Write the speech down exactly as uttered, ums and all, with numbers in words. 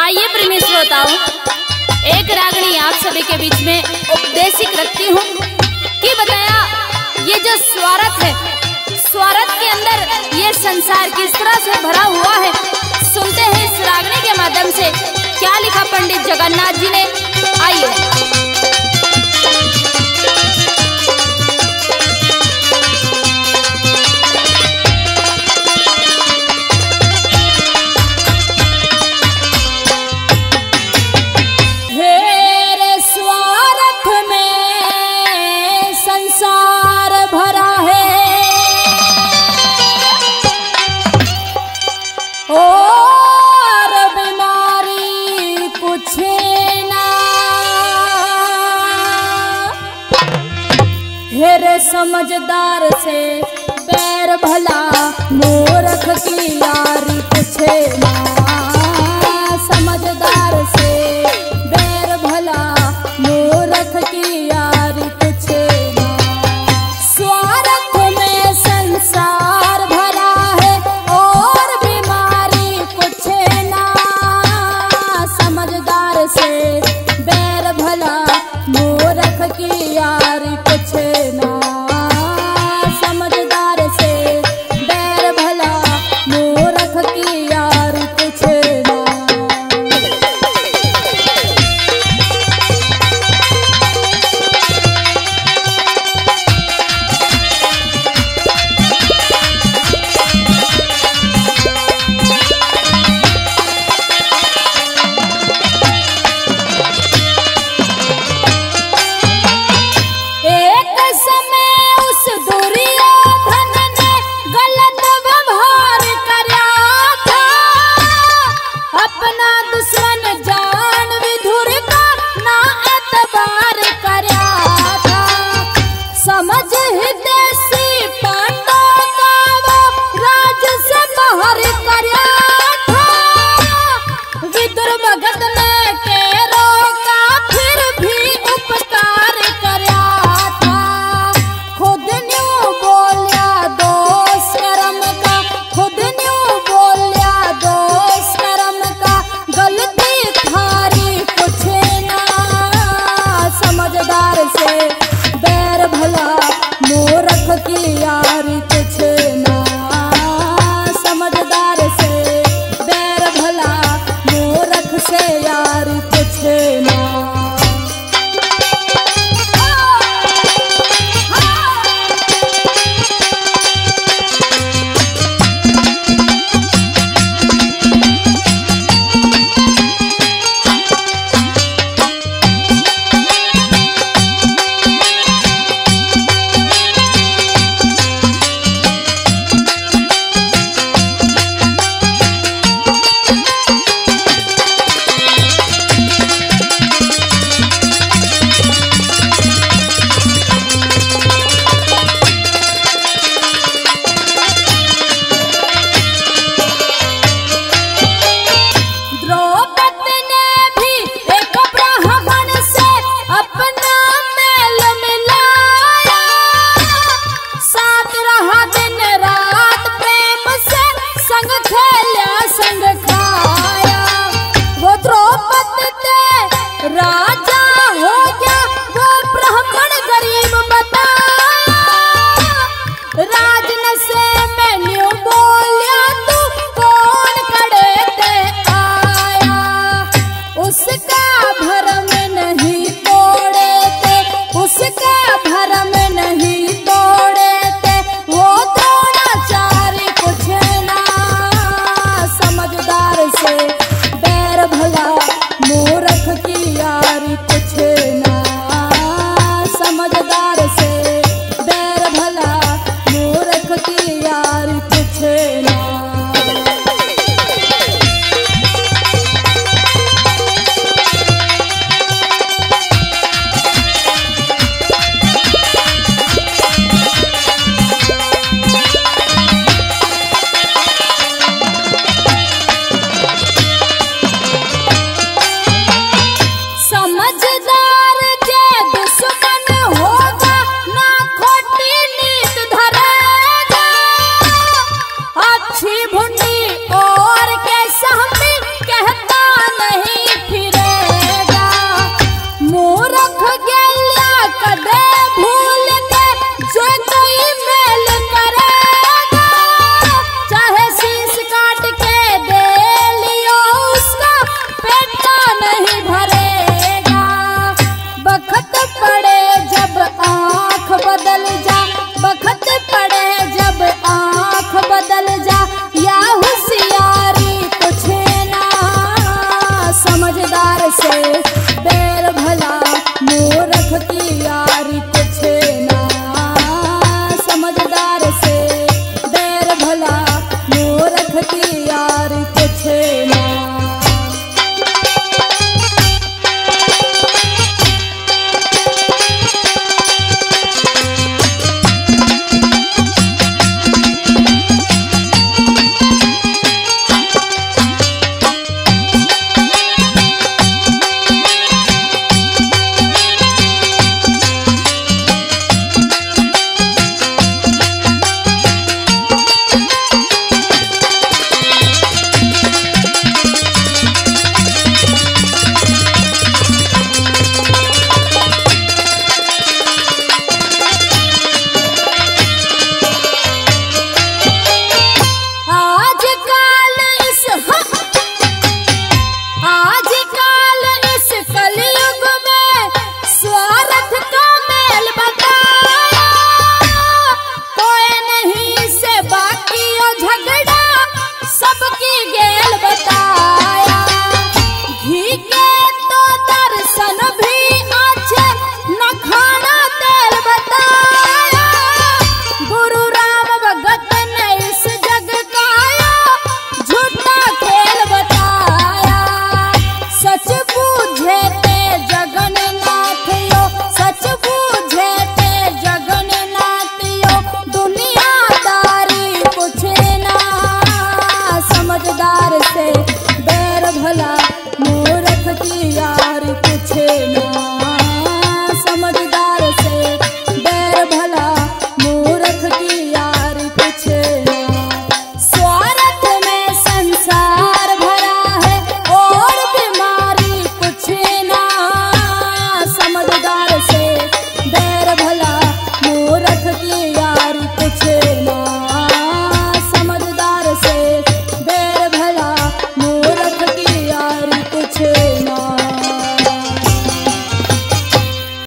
आइए प्रेमी श्रोताओं, एक रागणी आप सभी के बीच में उपदेशिक रखती हूँ कि बताया ये जो स्वार्थ है, स्वार्थ के अंदर ये संसार किस तरह से भरा हुआ है। सुनते हैं इस रागणी के माध्यम से क्या लिखा पंडित जगन्नाथ जी ने। आइए। समझदार से बैर भला मूर्ख की यारी पूछे ना, समझदार से बैर भला मूर्ख की यारी पूछे ना। स्वार्थ में संसार भरा है और बीमारी पूछे ना, समझदार से बैर भला मूर्ख की यारी पूछे ना। है।